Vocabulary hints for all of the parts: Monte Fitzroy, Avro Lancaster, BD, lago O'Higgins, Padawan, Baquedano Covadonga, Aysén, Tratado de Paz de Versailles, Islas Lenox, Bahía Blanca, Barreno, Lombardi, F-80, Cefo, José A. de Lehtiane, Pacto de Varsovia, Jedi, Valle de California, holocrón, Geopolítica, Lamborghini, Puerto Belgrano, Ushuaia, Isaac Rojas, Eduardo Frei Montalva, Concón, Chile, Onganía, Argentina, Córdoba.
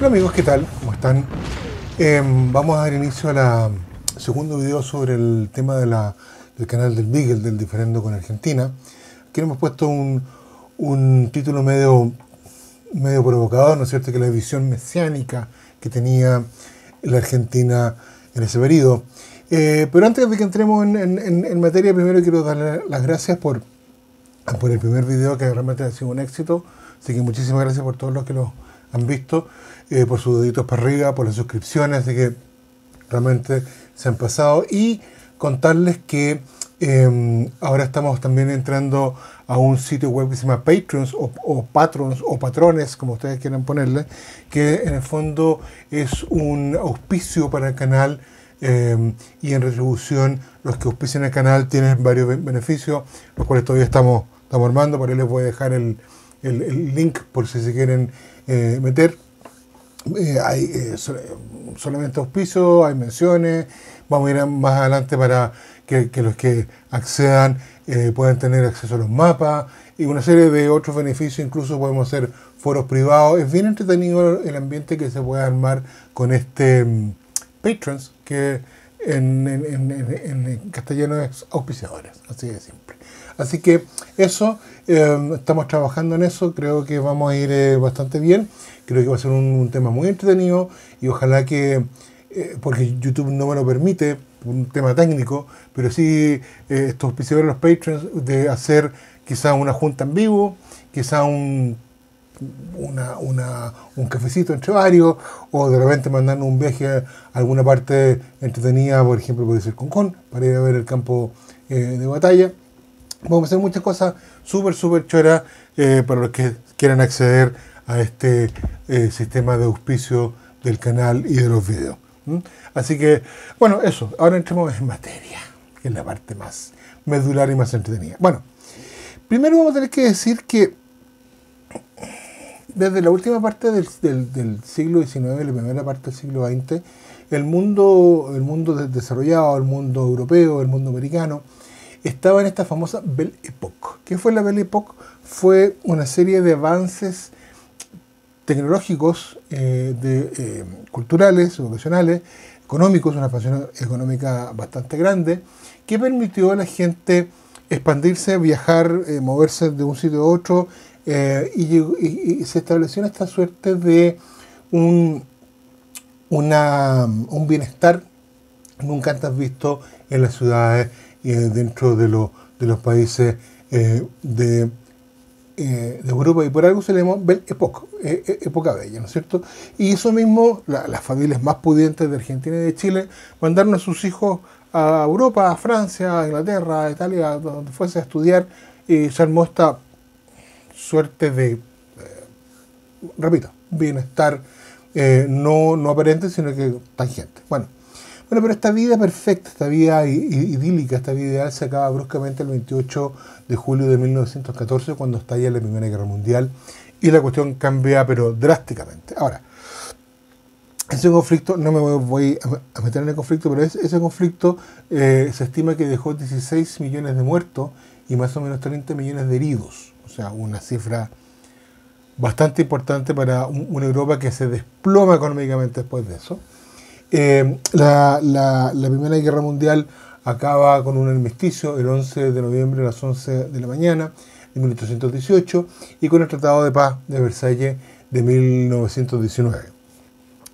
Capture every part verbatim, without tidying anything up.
Hola amigos, ¿qué tal? ¿Cómo están? Eh, vamos a dar inicio a la segundo video sobre el tema de la, del canal del Beagle, del diferendo con Argentina. Aquí hemos puesto un, un título medio, medio provocador, ¿no es cierto?, que la visión mesiánica que tenía la Argentina en ese periodo. Eh, pero antes de que entremos en, en, en materia, primero quiero darle las gracias por, por el primer video, que realmente ha sido un éxito. Así que muchísimas gracias por todos los que lo han visto, eh, por sus deditos para arriba, por las suscripciones. Así que realmente se han pasado. Y contarles que eh, ahora estamos también entrando a un sitio web que se llama Patreons o, o Patrons o Patrones, como ustedes quieran ponerle, que en el fondo es un auspicio para el canal. Eh, y en retribución, los que auspician el canal tienen varios beneficios, los cuales todavía estamos, estamos armando. Por ahí les voy a dejar el, el, el link por si se quieren eh, meter. Eh, hay eh, so, solamente auspicios, hay menciones. Vamos a ir más adelante para que, que los que accedan eh, puedan tener acceso a los mapas y una serie de otros beneficios. Incluso podemos hacer foros privados. Es bien entretenido el ambiente que se puede armar con este Patrons, que en, en, en, en castellano es auspiciadores, así de simple. Así que eso, eh, estamos trabajando en eso, creo que vamos a ir eh, bastante bien, creo que va a ser un, un tema muy entretenido y ojalá que, eh, porque YouTube no me lo permite, un tema técnico, pero sí eh, estos auspiciadores, los Patrons, de hacer quizá una junta en vivo, quizá un... Una, una, un cafecito entre varios, o de repente mandando un viaje a alguna parte entretenida, por ejemplo por decir Concón, para ir a ver el campo eh, de batalla. Vamos a hacer muchas cosas súper súper choras eh, para los que quieran acceder a este eh, sistema de auspicio del canal y de los videos. ¿Mm? Así que bueno, eso, ahora entremos en materia, que es la parte más medular y más entretenida. Bueno, primero vamos a tener que decir que desde la última parte del, del, del siglo diecinueve, la primera parte del siglo veinte, el mundo, el mundo desarrollado, el mundo europeo, el mundo americano, estaba en esta famosa Belle Époque. ¿Qué fue la Belle Époque? Fue una serie de avances tecnológicos, eh, de, eh, culturales, educacionales, económicos, una expansión económica bastante grande, que permitió a la gente expandirse, viajar, eh, moverse de un sitio a otro. Eh, y, y, y se estableció esta suerte de un, una, un bienestar nunca antes visto en las ciudades y eh, dentro de, lo, de los países eh, de, eh, de Europa, y por algo se le llamó Belle Époque, eh, época bella, ¿no es cierto? Y eso mismo, la, las familias más pudientes de Argentina y de Chile mandaron a sus hijos a Europa, a Francia, a Inglaterra, a Italia, donde fuese, a estudiar, y se armó esta suerte de, eh, repito, bienestar eh, no, no aparente, sino que tangente. Bueno, bueno, pero esta vida perfecta, esta vida idílica, esta vida ideal se acaba bruscamente el veintiocho de julio de mil novecientos catorce, cuando estalla la Primera Guerra Mundial, y la cuestión cambia, pero drásticamente. Ahora, ese conflicto, no me voy a meter en el conflicto, pero es, ese conflicto eh, se estima que dejó dieciséis millones de muertos y más o menos treinta millones de heridos. O sea, una cifra bastante importante para un, una Europa que se desploma económicamente después de eso. Eh, la, la, la Primera Guerra Mundial acaba con un armisticio el once de noviembre a las once de la mañana de mil ochocientos dieciocho y con el Tratado de Paz de Versailles de mil novecientos diecinueve.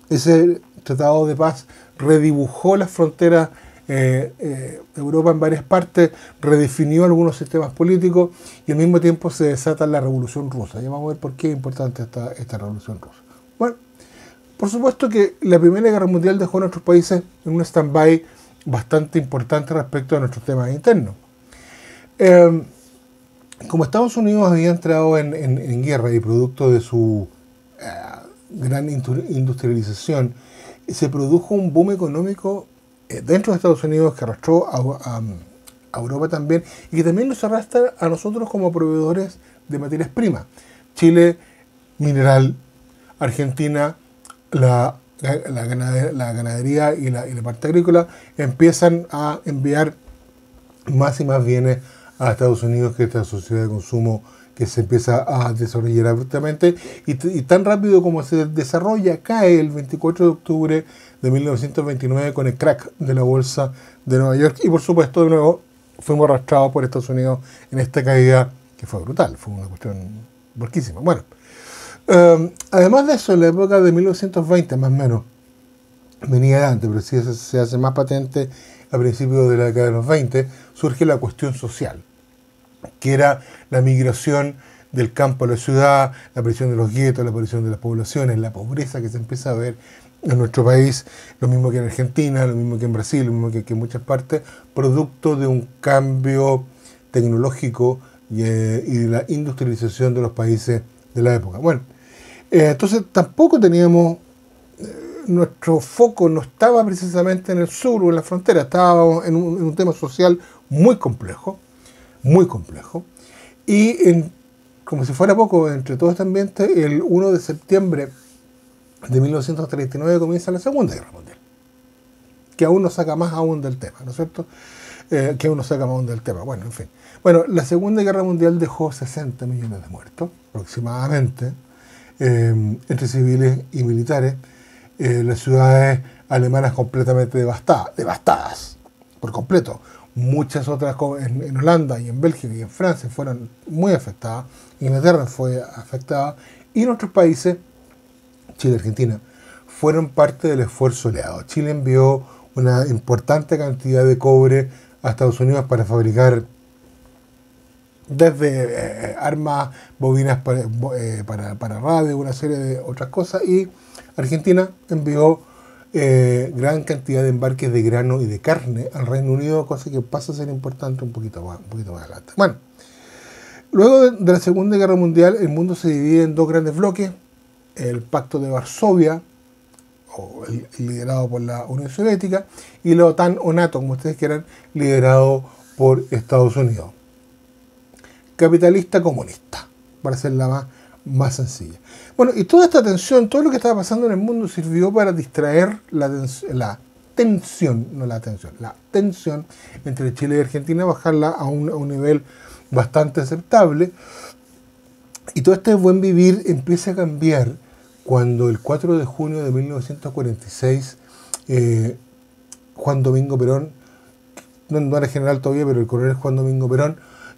Ese Tratado de Paz redibujó las fronteras Eh, eh, Europa en varias partes, redefinió algunos sistemas políticos y al mismo tiempo se desata la Revolución Rusa. Ya vamos a ver por qué es importante esta, esta Revolución Rusa. Bueno, por supuesto que la Primera Guerra Mundial dejó a nuestros países en un stand-by bastante importante respecto a nuestros temas internos. Eh, como Estados Unidos había entrado en, en, en guerra y producto de su eh, gran industrialización, se produjo un boom económico dentro de Estados Unidos, que arrastró a, a, a Europa también, y que también nos arrastra a nosotros como proveedores de materias primas. Chile, mineral; Argentina, la, la, la, ganadería, la ganadería y la, y la parte agrícola, empiezan a enviar más y más bienes a Estados Unidos, que esta sociedad de consumo que se empieza a desarrollar abruptamente y, y tan rápido como se desarrolla, cae el veinticuatro de octubre de mil novecientos veintinueve con el crack de la bolsa de Nueva York. Y por supuesto, de nuevo, fuimos arrastrados por Estados Unidos en esta caída que fue brutal, fue una cuestión barquísima. Bueno, um, además de eso, en la época de mil novecientos veinte, más o menos, venía de antes, pero sí se, se hace más patente a principios de la década de los veinte, surge la cuestión social, que era la migración del campo a la ciudad, la aparición de los guetos, la aparición de las poblaciones, la pobreza que se empieza a ver en nuestro país, lo mismo que en Argentina, lo mismo que en Brasil, lo mismo que, que en muchas partes, producto de un cambio tecnológico y, eh, y de la industrialización de los países de la época. Bueno, eh, entonces tampoco teníamos, eh, nuestro foco no estaba precisamente en el sur o en la frontera, estábamos en un, en un tema social muy complejo, muy complejo, y en, como si fuera poco, entre todo este ambiente, el uno de septiembre de mil novecientos treinta y nueve comienza la Segunda Guerra Mundial, que aún nos saca más aún del tema, ¿no es cierto? Eh, que aún nos saca más aún del tema, bueno, en fin. Bueno, la Segunda Guerra Mundial dejó sesenta millones de muertos, aproximadamente, eh, entre civiles y militares. Eh, las ciudades alemanas completamente devastadas, devastadas por completo. Muchas otras en, en Holanda y en Bélgica y en Francia fueron muy afectadas, Inglaterra fue afectada y nuestros países, Chile y Argentina, fueron parte del esfuerzo aliado. Chile envió una importante cantidad de cobre a Estados Unidos para fabricar desde eh, armas, bobinas para, eh, para, para radio, una serie de otras cosas, y Argentina envió eh, gran cantidad de embarques de grano y de carne al Reino Unido, cosa que pasa a ser importante un poquito más, un poquito más adelante. Bueno, luego de, de la Segunda Guerra Mundial, el mundo se divide en dos grandes bloques: el Pacto de Varsovia, o el, liderado por la Unión Soviética, y la OTAN o NATO, como ustedes quieran, liderado por Estados Unidos. Capitalista comunista, para ser la más, más sencilla. Bueno, y toda esta tensión, todo lo que estaba pasando en el mundo sirvió para distraer la, tens la tensión, no la tensión, la tensión entre Chile y Argentina, bajarla a un, a un nivel bastante aceptable. Y todo este buen vivir empieza a cambiar cuando el cuatro de junio de mil novecientos cuarenta y seis, eh, Juan Domingo Perón, no, no era general todavía, pero el coronel Juan Domingo Perón,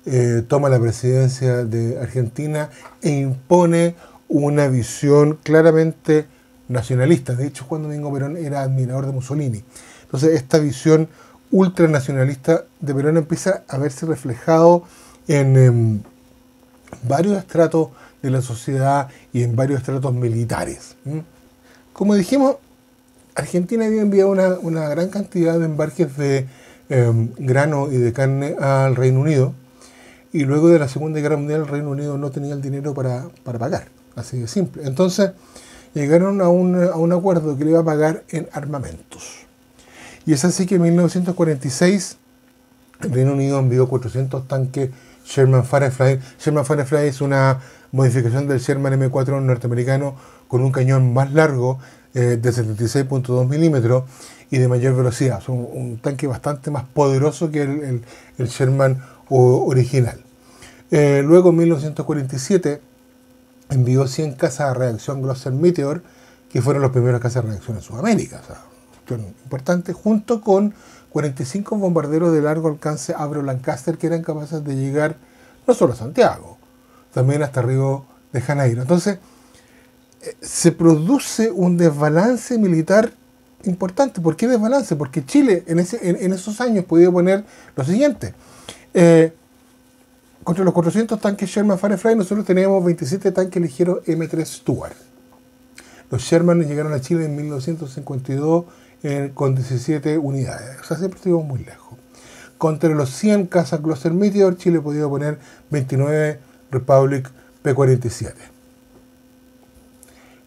eh, toma la presidencia de Argentina e impone una visión claramente nacionalista. De hecho, Juan Domingo Perón era admirador de Mussolini. Entonces, esta visión ultranacionalista de Perón empieza a verse reflejado en em, varios estratos de la sociedad y en varios estratos militares. ¿Mm? Como dijimos, Argentina había enviado una, una gran cantidad de embarques de em, grano y de carne al Reino Unido, y luego de la Segunda Guerra Mundial el Reino Unido no tenía el dinero para, para pagar. Así de simple. Entonces llegaron a un, a un acuerdo que le iba a pagar en armamentos. Y es así que en mil novecientos cuarenta y seis el Reino Unido envió cuatrocientos tanques Sherman Firefly. Sherman Firefly es una modificación del Sherman M cuatro norteamericano con un cañón más largo, eh, de setenta y seis punto dos milímetros y de mayor velocidad. Es un, un tanque bastante más poderoso que el, el, el Sherman original. Eh, luego en mil novecientos cuarenta y siete envió cien cazas de reacción Gloster Meteor, que fueron los primeros cazas de reacción en Sudamérica, o sea, cuestión importante, junto con cuarenta y cinco bombarderos de largo alcance Avro Lancaster, que eran capaces de llegar no solo a Santiago, también hasta Río de Janeiro. Entonces, eh, se produce un desbalance militar importante. ¿Por qué desbalance? Porque Chile en, ese, en, en esos años podía poner lo siguiente: eh, contra los cuatrocientos tanques Sherman Firefly nosotros teníamos veintisiete tanques ligeros M tres Stuart. Los Sherman llegaron a Chile en mil novecientos cincuenta y dos eh, con diecisiete unidades. O sea, siempre estuvimos muy lejos. Contra los cien cazas Gloster Meteor, Chile podía poner veintinueve Republic P cuarenta y siete.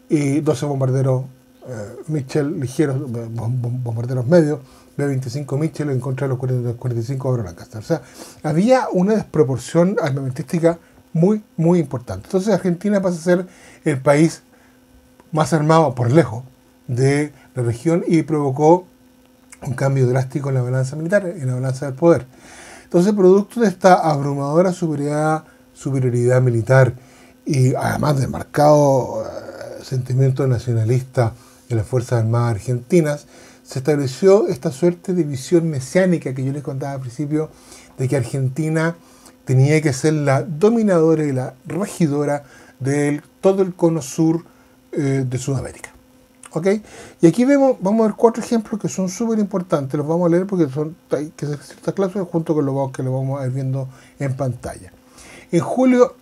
Y doce bombarderos eh, Mitchell ligeros, bombarderos medios, B veinticinco Mitchell en contra de los cuarenta y cinco Avro Lancaster. O sea, había una desproporción armamentística muy, muy importante. Entonces Argentina pasa a ser el país más armado por lejos de la región y provocó un cambio drástico en la balanza militar, en la balanza del poder. Entonces, producto de esta abrumadora superioridad, superioridad militar y además del marcado sentimiento nacionalista de las Fuerzas Armadas Argentinas, se estableció esta suerte de visión mesiánica que yo les contaba al principio, de que Argentina tenía que ser la dominadora y la regidora de todo el cono sur eh, de Sudamérica. ¿Ok? Y aquí vemos, vamos a ver cuatro ejemplos que son súper importantes, los vamos a leer porque son hay que hacer ciertas clases junto con los que lo vamos a ir viendo en pantalla. En julio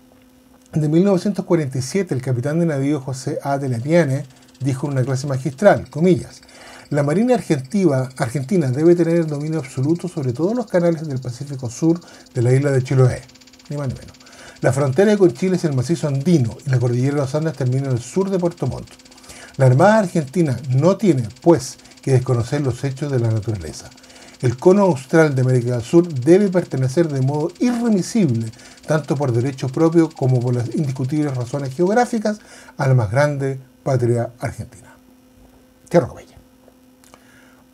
de mil novecientos cuarenta y siete, el capitán de navío José A. de Lehtiane dijo en una clase magistral, comillas, la Marina Argentina, Argentina debe tener el dominio absoluto sobre todos los canales del Pacífico Sur de la isla de Chiloé, ni más ni menos. La frontera con Chile es el macizo andino y la cordillera de los Andes termina en el sur de Puerto Montt. La Armada Argentina no tiene, pues, que desconocer los hechos de la naturaleza. El cono austral de América del Sur debe pertenecer de modo irremisible, tanto por derecho propio como por las indiscutibles razones geográficas, a la más grande patria argentina. Qué maravilla.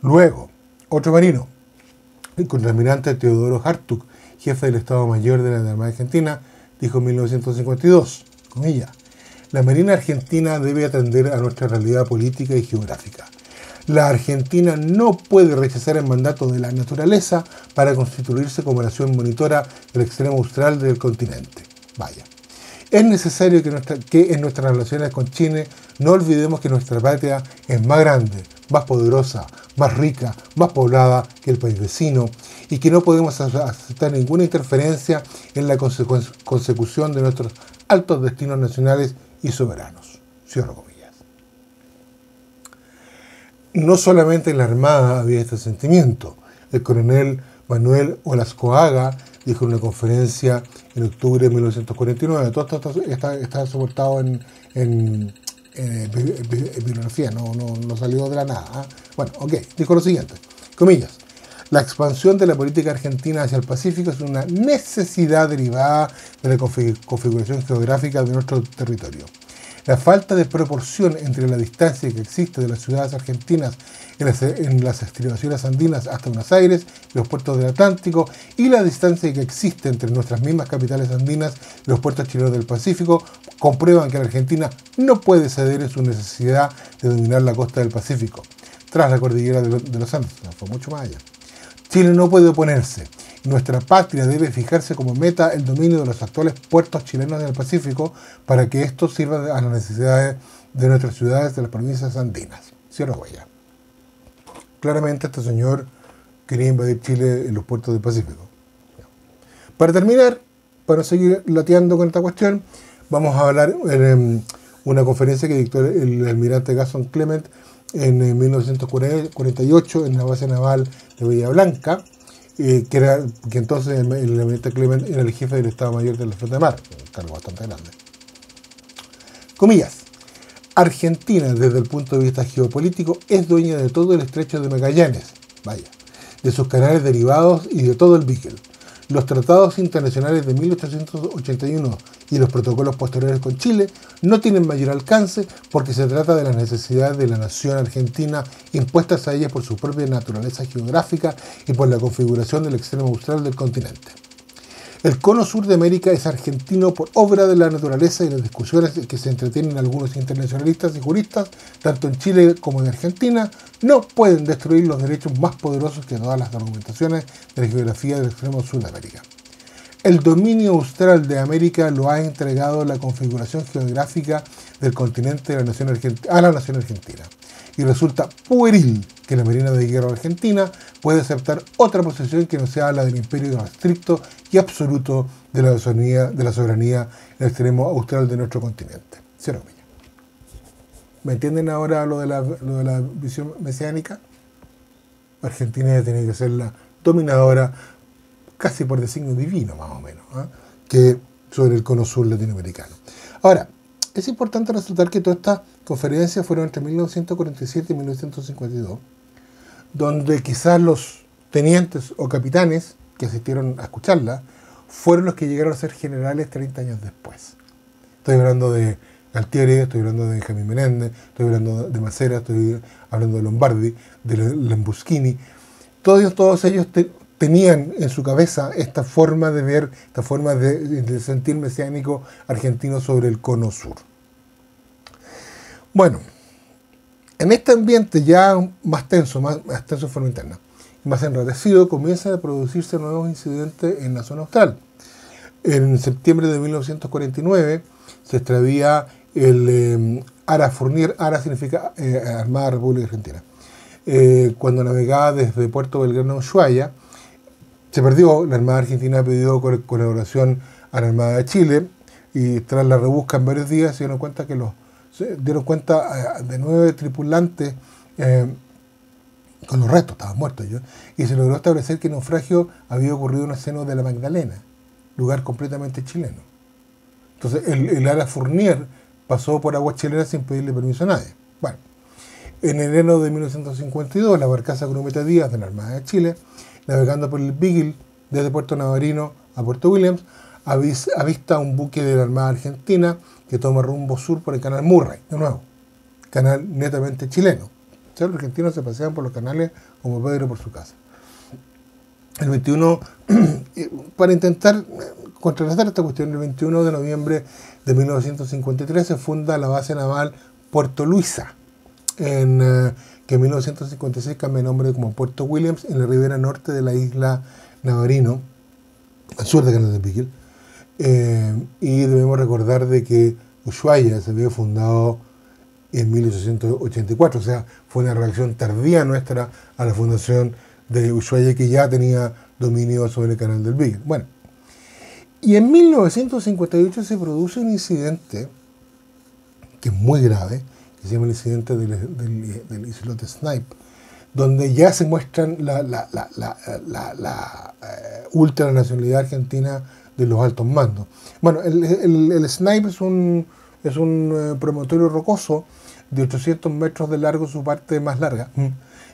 Luego, otro marino, el contraalmirante Teodoro Hartuk, jefe del Estado Mayor de la Armada Argentina, dijo en mil novecientos cincuenta y dos, comillas, la Marina Argentina debe atender a nuestra realidad política y geográfica. La Argentina no puede rechazar el mandato de la naturaleza para constituirse como nación monitora del extremo austral del continente. Vaya. Es necesario que, nuestra, que en nuestras relaciones con Chile no olvidemos que nuestra patria es más grande, más poderosa, más rica, más poblada que el país vecino y que no podemos aceptar ninguna interferencia en la conse consecución de nuestros altos destinos nacionales y soberanos. Cierro comillas. No solamente en la Armada había este sentimiento. El coronel Manuel Olascoaga dijo en una conferencia en octubre de mil novecientos cuarenta y nueve, todo esto está, está, está soportado en, en Eh, bibliografía, no, no, no salió de la nada. ¿eh? Bueno, ok, dijo lo siguiente, comillas, la expansión de la política argentina hacia el Pacífico es una necesidad derivada de la configuración geográfica de nuestro territorio. La falta de proporción entre la distancia que existe de las ciudades argentinas en las, en las estribaciones andinas hasta Buenos Aires y los puertos del Atlántico y la distancia que existe entre nuestras mismas capitales andinas y los puertos chilenos del Pacífico comprueban que la Argentina no puede ceder en su necesidad de dominar la costa del Pacífico, tras la cordillera de, lo, de los Andes, fue mucho más allá. Chile no puede oponerse. Nuestra patria debe fijarse como meta el dominio de los actuales puertos chilenos del Pacífico para que esto sirva a las necesidades de nuestras ciudades de las provincias andinas. Cierro huella. Claramente este señor quería invadir Chile en los puertos del Pacífico. Para terminar, para seguir lateando con esta cuestión, vamos a hablar en una conferencia que dictó el almirante Gaston Clement en mil novecientos cuarenta y ocho en la base naval de Bahía Blanca. Eh, que, era, que entonces el, el almirante Clement era el jefe del Estado Mayor de la Flota de Mar, un cargo bastante grande. Comillas. Argentina, desde el punto de vista geopolítico, es dueña de todo el estrecho de Magallanes, vaya, de sus canales derivados y de todo el Beagle. Los tratados internacionales de mil ochocientos ochenta y uno y los protocolos posteriores con Chile no tienen mayor alcance porque se trata de las necesidades de la nación argentina impuestas a ella por su propia naturaleza geográfica y por la configuración del extremo austral del continente. El cono sur de América es argentino por obra de la naturaleza y las discusiones que se entretienen algunos internacionalistas y juristas, tanto en Chile como en Argentina, no pueden destruir los derechos más poderosos que todas las argumentaciones de la geografía del extremo sur de América. El dominio austral de América lo ha entregado la configuración geográfica del continente de la nación a la nación argentina. Y resulta pueril que la Marina de Guerra Argentina puede aceptar otra posición que no sea la del imperio estricto y absoluto de la soberanía, de la soberanía en el extremo austral de nuestro continente. Cero comillas. ¿Me entienden ahora lo de la, lo de la visión mesiánica? Argentina tiene que ser la dominadora casi por designio divino, más o menos, ¿eh? que sobre el cono sur latinoamericano. Ahora, es importante resaltar que todas estas conferencias fueron entre mil novecientos cuarenta y siete y mil novecientos cincuenta y dos, donde quizás los tenientes o capitanes que asistieron a escucharla fueron los que llegaron a ser generales treinta años después. Estoy hablando de Galtieri, estoy hablando de Benjamín Menéndez, estoy hablando de Macera, estoy hablando de Lombardi, de Lamborghini. Todos, todos ellos te, tenían en su cabeza esta forma de ver, esta forma de, de sentir mesiánico argentino sobre el cono sur. Bueno, en este ambiente ya más tenso, más, más tenso de forma interna, más enrarecido, comienzan a producirse nuevos incidentes en la zona austral. En septiembre de mil novecientos cuarenta y nueve se extravía el eh, ARA Fournier. ARA significa eh, Armada República Argentina. Eh, cuando navegaba desde Puerto Belgrano a Ushuaia, se perdió. La Armada Argentina pidió colaboración a la Armada de Chile y tras la rebusca en varios días se dieron cuenta, que los, se dieron cuenta de nueve tripulantes eh, con los restos, estaban muertos ellos, y se logró establecer que el naufragio había ocurrido en el seno de la Magdalena, lugar completamente chileno. Entonces el, el ARA Fournier pasó por aguas chilenas sin pedirle permiso a nadie. Bueno, en enero de mil novecientos cincuenta y dos, la barcaza Grumeta Díaz de la Armada de Chile, navegando por el Beagle desde Puerto Navarino a Puerto Williams, avisa, avista un buque de la Armada Argentina que toma rumbo sur por el canal Murray, de nuevo, canal netamente chileno. O sea, los argentinos se pasean por los canales como Pedro por su casa. El veintiuno, para intentar contrarrestar esta cuestión, el veintiuno de noviembre de mil novecientos cincuenta y tres se funda la base naval Puerto Luisa, en, eh, que en mil novecientos cincuenta y seis cambia el nombre como Puerto Williams, en la ribera norte de la isla Navarino, al sur del canal de Beagle. Eh, y debemos recordar de que Ushuaia se había fundado en mil ochocientos ochenta y cuatro, o sea, fue una reacción tardía nuestra a la fundación de Ushuaia, que ya tenía dominio sobre el canal del Beagle. Bueno, y en mil novecientos cincuenta y ocho se produce un incidente que es muy grave, que se llama el incidente del, del, del islote Snipe, donde ya se muestran la, la, la, la, la, la eh, ultranacionalidad argentina de los altos mandos. Bueno, el, el, el Snipe es un, es un eh, promontorio rocoso de ochocientos metros de largo, su parte más larga,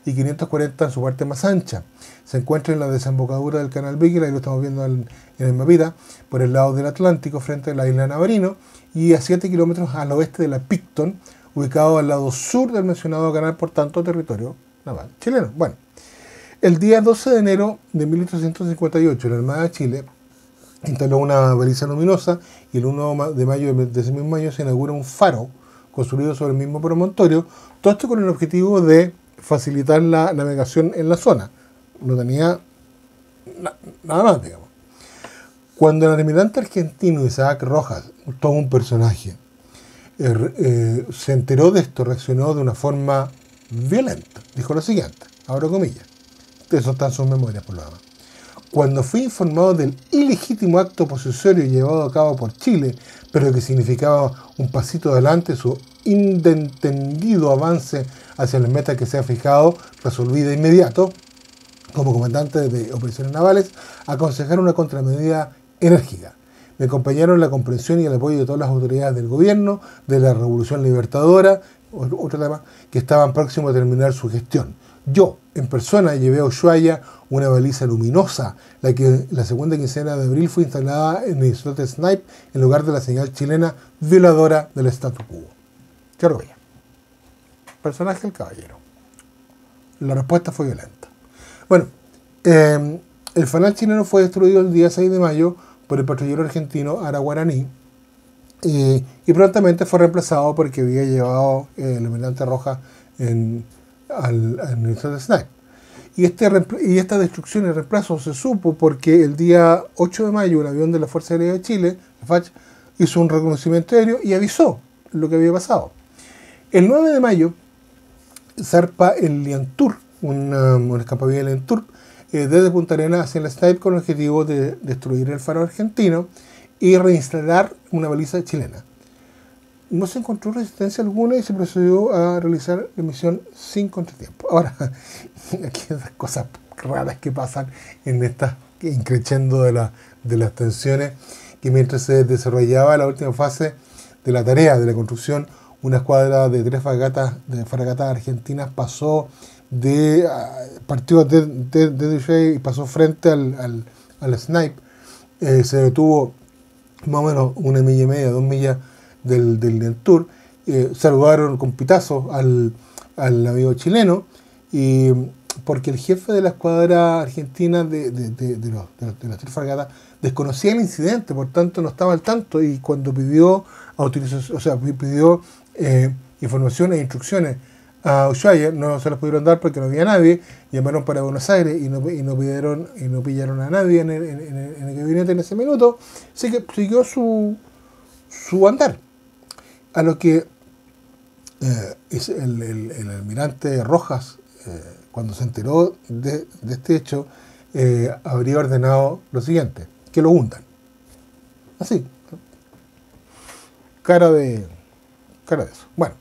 y quinientos cuarenta en su parte más ancha. Se encuentra en la desembocadura del canal Beagle, ahí lo estamos viendo en, en el mapita, por el lado del Atlántico, frente a la isla Navarino, y a siete kilómetros al oeste de la Picton, ubicado al lado sur del mencionado canal, por tanto territorio naval chileno. Bueno, el día doce de enero de mil ochocientos cincuenta y ocho la Armada de Chile instaló una baliza luminosa y el uno de mayo de ese mismo año se inaugura un faro construido sobre el mismo promontorio, todo esto con el objetivo de facilitar la navegación en la zona. No tenía na nada más, digamos. Cuando el almirante argentino Isaac Rojas, todo un personaje, eh, eh, se enteró de esto, reaccionó de una forma violenta. Dijo lo siguiente, abro comillas, eso está en sus memorias por lo demás: cuando fui informado del ilegítimo acto posesorio llevado a cabo por Chile, pero que significaba un pasito adelante su inentendido avance hacia la meta que se ha fijado, resolví de inmediato, como comandante de operaciones navales, aconsejar una contramedida enérgica. Me acompañaron la comprensión y el apoyo de todas las autoridades del gobierno, de la Revolución Libertadora, otro tema, que estaban próximos a terminar su gestión. Yo, en persona, llevé a Ushuaia una baliza luminosa, la que la segunda quincena de abril fue instalada en el islote Snipe, en lugar de la señal chilena violadora del statu quo. Qué orgullo. Personaje el caballero. La respuesta fue violenta. Bueno, eh, el fanal chileno fue destruido el día seis de mayo por el patrullero argentino Ara Guaraní, eh, y prontamente fue reemplazado porque había llevado eh, el almirante Rojas en... Al, al islote Snipe. Y, este, y esta destrucción y reemplazo se supo porque el día ocho de mayo un avión de la Fuerza Aérea de Chile, la F A C H, hizo un reconocimiento aéreo y avisó lo que había pasado. El nueve de mayo zarpa el Lientur, una, una escapadilla de Lientur, eh, desde Punta Arenas hacia el Snipe, con el objetivo de destruir el faro argentino y reinstalar una baliza chilena. No se encontró resistencia alguna y se procedió a realizar la misión sin contratiempo. Ahora, aquí hay esas cosas raras que pasan en estas increciendo de, la, de las tensiones, que mientras se desarrollaba la última fase de la tarea de la construcción, una escuadra de tres fragatas, de fragatas argentinas pasó de uh, partió de, de, de D J y pasó frente al, al, al Snipe. Eh, se detuvo más o menos una milla y media, dos millas del, del, del tour, eh, saludaron con pitazos al, al amigo chileno y porque el jefe de la escuadra argentina de, de, de, de, los, de, de las tres fragatas desconocía el incidente, por tanto no estaba al tanto, y cuando pidió autorización, o sea, pidió eh, información e instrucciones a Ushuaia, no se las pudieron dar porque no había nadie. Llamaron para Buenos Aires y no, y no, pidieron, y no pillaron a nadie en el, en, el, en el gabinete en ese minuto, así que siguió su, su andar, a lo que eh, el, el, el almirante Rojas, eh, cuando se enteró de, de este hecho, eh, habría ordenado lo siguiente: que lo hundan, así, cara de cara de eso. Bueno,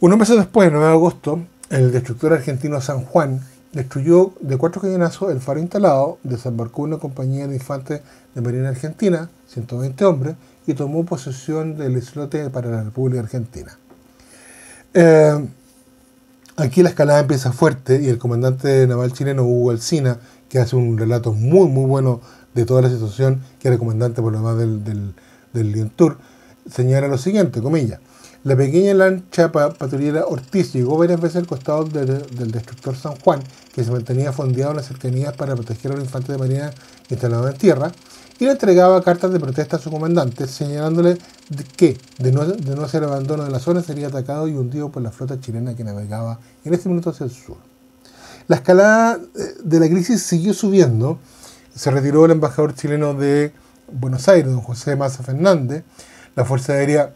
unos meses después, el nueve de agosto, el destructor argentino San Juan destruyó de cuatro cañonazos el faro instalado, desembarcó una compañía de infantes de marina argentina, ciento veinte hombres, y tomó posesión del islote para la República Argentina. Eh, aquí la escalada empieza fuerte, y el comandante naval chileno Hugo Alsina, que hace un relato muy muy bueno de toda la situación, que era comandante por lo demás del, del, del Lientur, señala lo siguiente, comillas: la pequeña lancha patrullera Ortiz llegó varias veces al costado de, de, del destructor San Juan, que se mantenía fondeado en las cercanías para proteger a los infantes de marina instalados en tierra, y le entregaba cartas de protesta a su comandante, señalándole que, de no, de no ser abandono de la zona, sería atacado y hundido por la flota chilena que navegaba en ese minuto hacia el sur. La escalada de la crisis siguió subiendo. Se retiró el embajador chileno de Buenos Aires, don José Maza Fernández. La Fuerza Aérea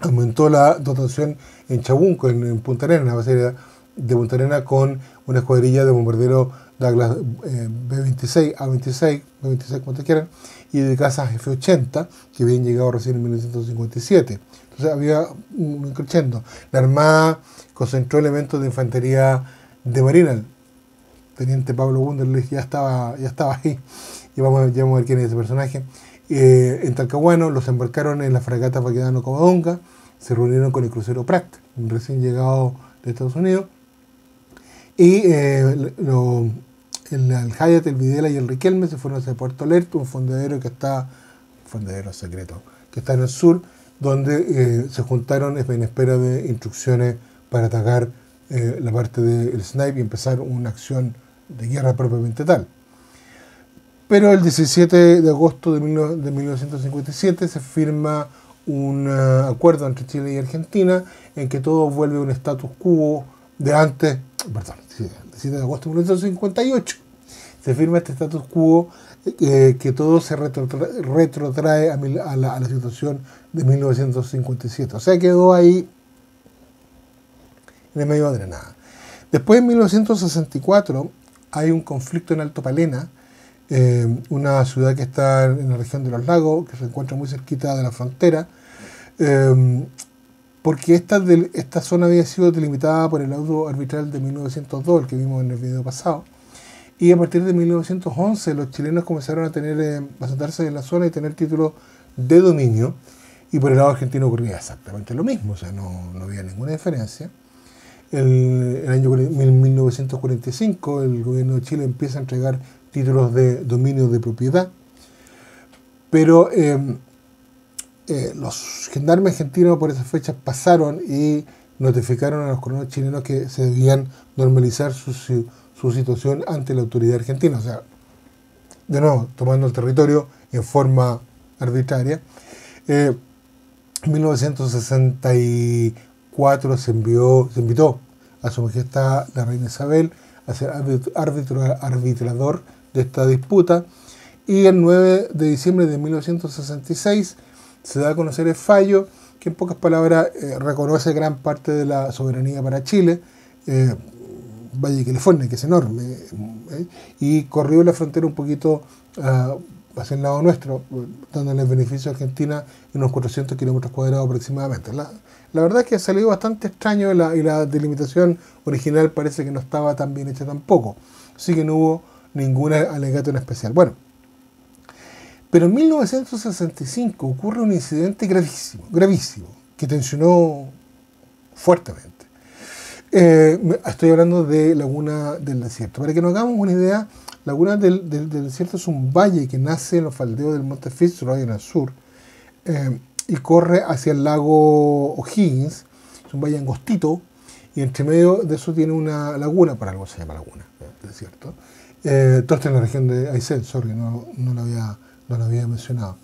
aumentó la dotación en Chabuco, en, en Punta Arenas, la base de Punta Arenas, con una escuadrilla de bombarderos Douglas eh, B veintiséis, A veintiséis, B veintiséis, cuantos quieran, y de casas F ochenta, que habían llegado recién en mil novecientos cincuenta y siete. Entonces había un increchendo. La Armada concentró elementos de infantería de marina. Teniente Pablo Wunderlich ya estaba, ya estaba ahí, y vamos a, ya vamos a ver quién es ese personaje. Eh, en Talcahuano los embarcaron en la fragata Baquedano Covadonga, se reunieron con el crucero Pratt, recién llegado de Estados Unidos, y eh, lo, el, el Hayat, el Videla y el Riquelme se fueron hacia Puerto Lerto, un fondeadero que está, fondeadero secreto, que está en el sur, donde eh, se juntaron en espera de instrucciones para atacar eh, la parte del Snipe y empezar una acción de guerra propiamente tal. Pero el diecisiete de agosto de mil novecientos cincuenta y siete se firma un uh, acuerdo entre Chile y Argentina en que todo vuelve a un status quo de antes. Perdón, el diecisiete de agosto de mil novecientos cincuenta y ocho se firma este status quo eh, que todo se retrotrae, retrotrae a, mil, a, la, a la situación de mil novecientos cincuenta y siete. O sea, quedó ahí en el medio de la nada. Después, en mil novecientos sesenta y cuatro, hay un conflicto en Alto Palena, Eh, una ciudad que está en la región de los lagos, que se encuentra muy cerquita de la frontera, eh, porque esta, del, esta zona había sido delimitada por el auto arbitral de mil novecientos dos, el que vimos en el video pasado, y a partir de mil novecientos once los chilenos comenzaron a tener eh, a sentarse en la zona y tener títulos de dominio, y por el lado argentino ocurría exactamente lo mismo, o sea, no, no había ninguna diferencia. El, el año mil novecientos cuarenta y cinco el gobierno de Chile empieza a entregar títulos de dominio de propiedad, pero eh, eh, los gendarmes argentinos por esas fechas pasaron y notificaron a los colonos chilenos que se debían normalizar su, su, su situación ante la autoridad argentina, o sea, de nuevo, tomando el territorio en forma arbitraria. En eh, mil novecientos sesenta y cuatro se, envió, se invitó a su majestad la reina Isabel a ser árbitro, arbitrador de esta disputa, y el nueve de diciembre de mil novecientos sesenta y seis se da a conocer el fallo que, en pocas palabras, eh, reconoce gran parte de la soberanía para Chile, eh, Valle de California, que es enorme, eh, y corrió la frontera un poquito uh, hacia el lado nuestro, dándole beneficio a Argentina en unos cuatrocientos kilómetros cuadrados aproximadamente. La, la verdad es que ha salido bastante extraño, la, y la delimitación original parece que no estaba tan bien hecha tampoco, así que no hubo ningún alegato en especial. Bueno, pero en mil novecientos sesenta y cinco ocurre un incidente gravísimo, gravísimo, que tensionó fuertemente. Eh, estoy hablando de Laguna del Desierto. Para que nos hagamos una idea, Laguna del, del, del Desierto es un valle que nace en los faldeos del monte Fitzroy en el sur, eh, y corre hacia el lago O'Higgins. Es un valle angostito y entre medio de eso tiene una laguna, por algo se llama laguna, desierto. Eh, todo está en la región de Aysén, sorry, no, no, lo había, no lo había mencionado.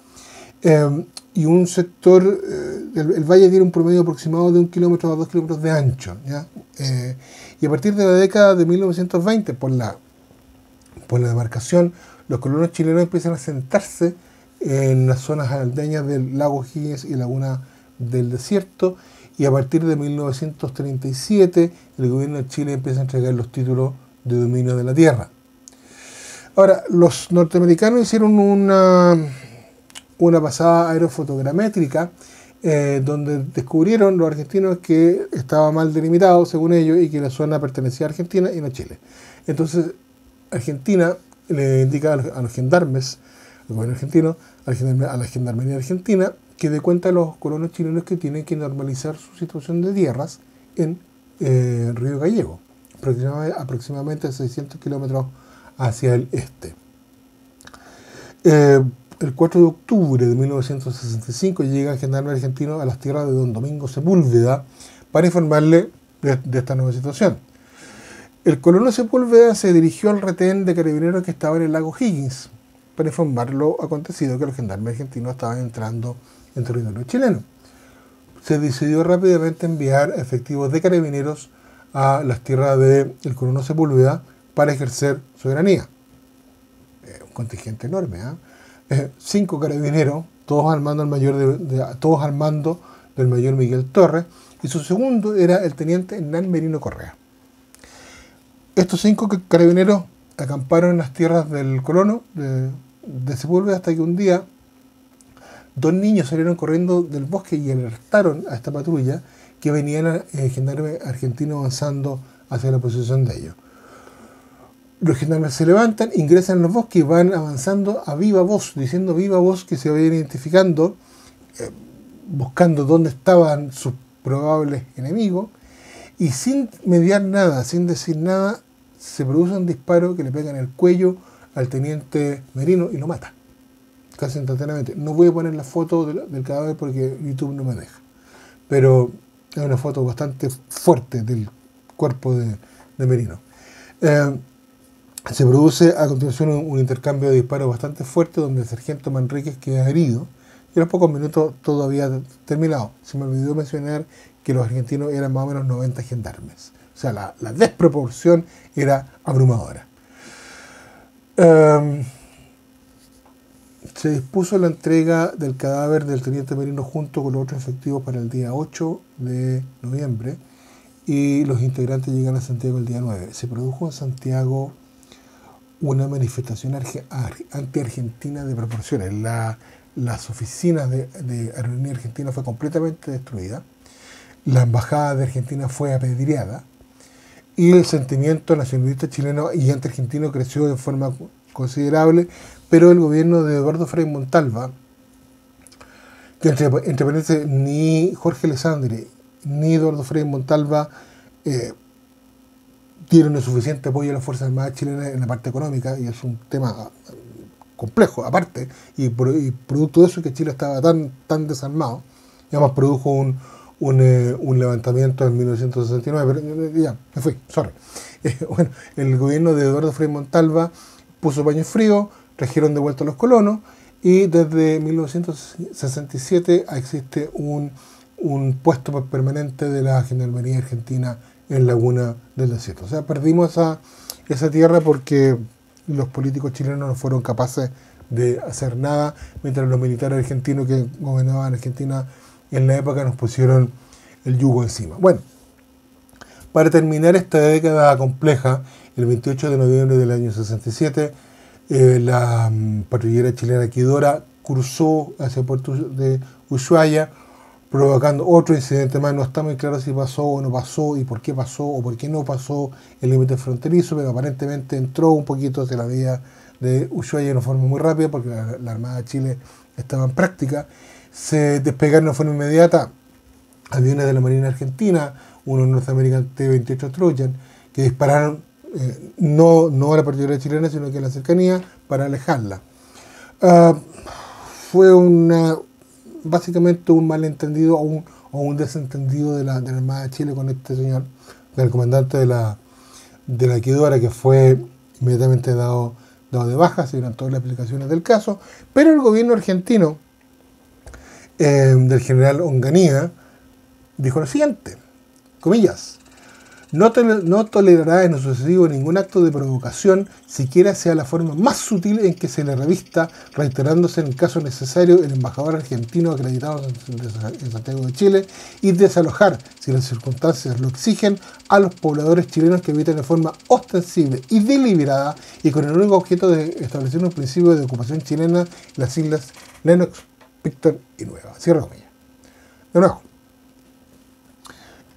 Eh, y un sector, eh, el, el valle tiene un promedio aproximado de un kilómetro a dos kilómetros de ancho, ¿ya? Eh, y a partir de la década de mil novecientos veinte, por la, por la demarcación, los colonos chilenos empiezan a sentarse en las zonas aldeñas del lago O'Higgins y Laguna del Desierto, y a partir de mil novecientos treinta y siete el gobierno de Chile empieza a entregar los títulos de dominio de la tierra. Ahora, los norteamericanos hicieron una, una pasada aerofotogramétrica eh, donde descubrieron los argentinos que estaba mal delimitado, según ellos, y que la zona pertenecía a Argentina y no a Chile. Entonces, Argentina le indica a los, a los gendarmes, al gobierno argentino, a la gendarmería argentina, que dé cuenta a los colonos chilenos que tienen que normalizar su situación de tierras en eh, Río Gallego, aproximadamente seiscientos kilómetros hacia el este. Eh, el cuatro de octubre de mil novecientos sesenta y cinco llega el gendarme argentino a las tierras de don Domingo Sepúlveda para informarle de, de esta nueva situación. El colono Sepúlveda se dirigió al retén de carabineros que estaba en el lago O'Higgins para informar lo acontecido, que los gendarmes argentinos estaban entrando en territorio chileno. Se decidió rápidamente enviar efectivos de carabineros a las tierras del colono Sepúlveda para ejercer soberanía. Eh, un contingente enorme, ¿eh? Eh, cinco carabineros, todos al mando del mayor, de, de, todos al mando del mayor Miguel Torres, y su segundo era el teniente Hernán Merino Correa. Estos cinco carabineros acamparon en las tierras del colono de, de Sepúlveda hasta que un día dos niños salieron corriendo del bosque y alertaron a esta patrulla que venían eh, gendarmes argentinos avanzando hacia la posición de ellos. Los gendarmes se levantan, ingresan en los bosques y van avanzando a viva voz, diciendo viva voz que se vayan identificando, eh, buscando dónde estaban sus probables enemigos, y sin mediar nada, sin decir nada, se produce un disparo que le pega en el cuello al teniente Merino y lo mata, casi instantáneamente. No voy a poner la foto del, del cadáver porque YouTube no me deja, pero es una foto bastante fuerte del cuerpo de, de Merino. Eh, se produce a continuación un, un intercambio de disparos bastante fuerte donde el sargento Manríquez queda herido, y a los pocos minutos todo había terminado. Se me olvidó mencionar que los argentinos eran más o menos noventa gendarmes. O sea, la, la desproporción era abrumadora. Um, se dispuso la entrega del cadáver del teniente Merino junto con los otros efectivos para el día ocho de noviembre, y los integrantes llegan a Santiago el día nueve. Se produjo en Santiago una manifestación anti-argentina de proporciones. La, las oficinas de, de Aerolínea Argentina fue completamente destruida. La embajada de Argentina fue apedreada. Y el sentimiento nacionalista chileno y antiargentino creció de forma considerable, pero el gobierno de Eduardo Frei Montalva, que entre, entre paréntesis ni Jorge Alessandri ni Eduardo Frei Montalva eh, dieron el suficiente apoyo a las Fuerzas Armadas chilenas en la parte económica, y es un tema complejo aparte, y, por, y producto de eso es que Chile estaba tan, tan desarmado, y además produjo un Un, eh, un levantamiento en mil novecientos sesenta y nueve, pero ya, me fui, sorry. Eh, bueno, el gobierno de Eduardo Frei Montalva puso paño frío, trajeron de vuelta a los colonos, y desde mil novecientos sesenta y siete existe un, un puesto permanente de la Gendarmería Argentina en Laguna del Desierto. O sea, perdimos esa, esa tierra porque los políticos chilenos no fueron capaces de hacer nada, mientras los militares argentinos que gobernaban Argentina en la época nos pusieron el yugo encima. Bueno, para terminar esta década compleja, el veintiocho de noviembre del año sesenta y siete, eh, la mmm, patrullera chilena Quidora cruzó hacia el puerto de Ushuaia, provocando otro incidente más. No está muy claro si pasó o no pasó, y por qué pasó o por qué no pasó el límite fronterizo, pero aparentemente entró un poquito hacia la vía de Ushuaia de una forma muy rápida, porque la, la Armada de Chile estaba en práctica. Se despegaron de forma inmediata aviones de la Marina Argentina, uno norteamericano T veintiocho Trojan, que dispararon eh, no, no a la patrulla chilena, sino que a la cercanía para alejarla. Uh, fue una, básicamente un malentendido o un, o un desentendido de la, de la Armada de Chile con este señor del comandante de la de la Equidora, que fue inmediatamente dado, dado de baja. Se dieron todas las explicaciones del caso, pero el gobierno argentino eh, del general Onganía dijo lo siguiente, comillas: no, tol no tolerará en lo sucesivo ningún acto de provocación, siquiera sea la forma más sutil en que se le revista, reiterándose en caso necesario el embajador argentino acreditado en Santiago de Chile, y desalojar, si las circunstancias lo exigen, a los pobladores chilenos que habitan de forma ostensible y deliberada y con el único objeto de establecer un principio de ocupación chilena en las islas Lenox, Picton y Nueva. Cierra comillas. De nuevo,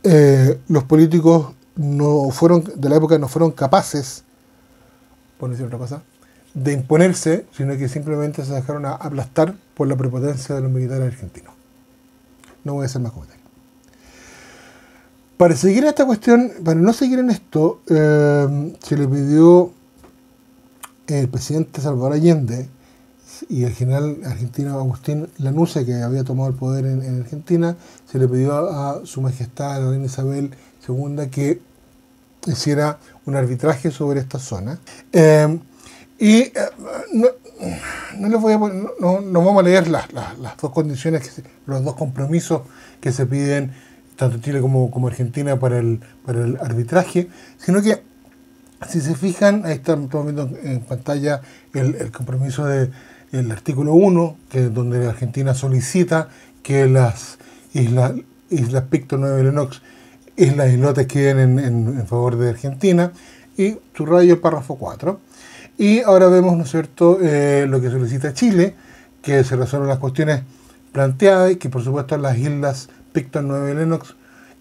eh, los políticos no fueron, de la época no fueron capaces, por decir otra cosa, de imponerse, sino que simplemente se dejaron a aplastar por la prepotencia de los militares argentinos. No voy a hacer más comentarios. Para seguir esta cuestión, para no seguir en esto, eh, se le pidió el presidente Salvador Allende y el general argentino Agustín Lanusse, que había tomado el poder en, en Argentina, se le pidió a, a su majestad, a la reina Isabel segunda, que hiciera un arbitraje sobre esta zona. Eh, y eh, no, no les voy a poner, no, no vamos a leer las, las, las dos condiciones, que se, los dos compromisos que se piden tanto Chile como, como Argentina para el, para el arbitraje, sino que, si se fijan, ahí están, estamos viendo en pantalla el, el compromiso del de, artículo uno, que es donde la Argentina solicita que las islas, islas Picton, Nueva y Lenox, islas islotes queden en, en, en favor de Argentina, y subrayo el párrafo cuatro. Y ahora vemos, ¿no es cierto?, eh, lo que solicita Chile, que se resuelven las cuestiones planteadas y que por supuesto las islas Picton, Nueva y Lenox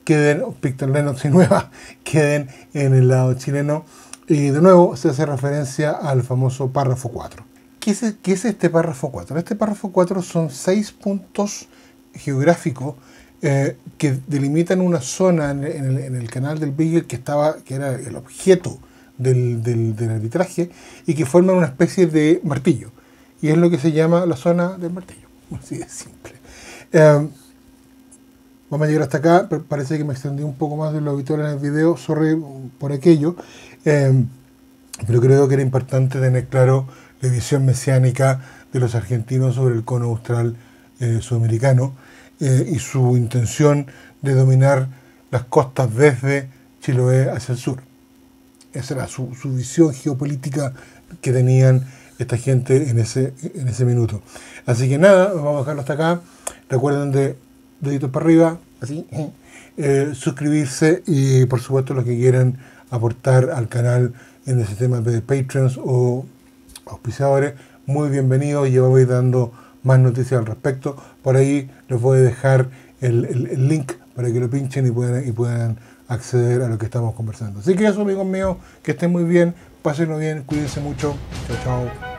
queden, Picton, Lenox y Nueva queden en el lado chileno, y de nuevo se hace referencia al famoso párrafo cuatro. ¿Qué es, qué es este párrafo cuatro? Este párrafo cuatro son seis puntos geográficos Eh, que delimitan una zona en el, en el canal del Beagle que estaba, que era el objeto del, del, del arbitraje, y que forman una especie de martillo, y es lo que se llama la zona del martillo, así de simple. Eh, vamos a llegar hasta acá, pero parece que me extendí un poco más de lo habitual en el video, sorry por aquello, eh, pero creo que era importante tener claro la visión mesiánica de los argentinos sobre el cono austral eh, sudamericano, Eh, y su intención de dominar las costas desde Chiloé hacia el sur. Esa era su, su visión geopolítica que tenían esta gente en ese, en ese minuto. Así que nada, vamos a dejarlo hasta acá. Recuerden de deditos para arriba, así, eh, suscribirse, y por supuesto los que quieran aportar al canal en el sistema de Patreons o auspiciadores, muy bienvenidos. Ya voy dando más noticias al respecto. Por ahí les voy a dejar el, el, el link para que lo pinchen y puedan, y puedan acceder a lo que estamos conversando. Así que eso, amigos míos, que estén muy bien, pásenlo bien, cuídense mucho. Chao, chao.